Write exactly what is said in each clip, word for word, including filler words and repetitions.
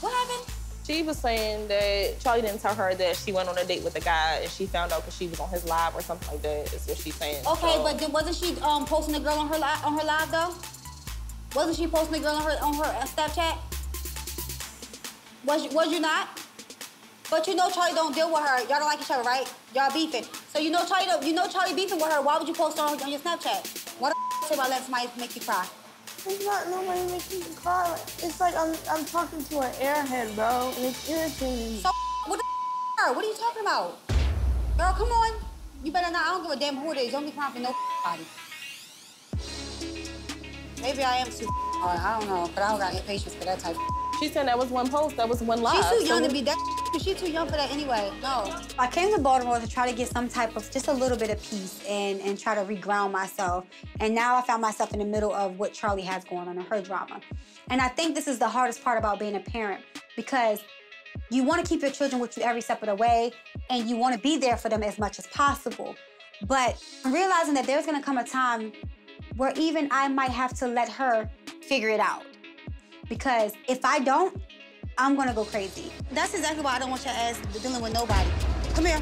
What happened? She was saying that Charlie didn't tell her that she went on a date with a guy and she found out because she was on his live or something like that, is what she's saying. Okay, so, but then wasn't she um, posting a girl on her, li on her live, though? Wasn't she posting a girl on her, on her uh, Snapchat? Was you, was you not? But you know Charlie don't deal with her. Y'all don't like each other, right? Y'all beefing. So you know Charlie don't, you know Charlie beefing with her. Why would you post her on, on your Snapchat? What the f say about letting somebody make you cry? It's not nobody making you cry. It's like I'm I'm talking to an airhead, bro. And it's irritating. So what the f? What are you talking about? Girl, come on. You better not. I don't give a damn who it is. Don't be crying for no body. Maybe I am too hard. I don't know, but I don't got any patience for that type of. She said that was one post, that was one live. She's too young so to be that because she's too young for that anyway. No. I came to Baltimore to try to get some type of, just a little bit of peace and, and try to reground myself. And now I found myself in the middle of what Charlie has going on in her drama. And I think this is the hardest part about being a parent because you want to keep your children with you every step of the way and you want to be there for them as much as possible. But I'm realizing that there's going to come a time where even I might have to let her figure it out. Because if I don't, I'm gonna go crazy. That's exactly why I don't want your ass dealing with nobody. Come here.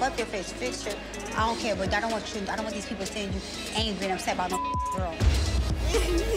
Wipe your face, fix your. I don't care, but I don't want you. I don't want these people saying you angry and upset about no girl.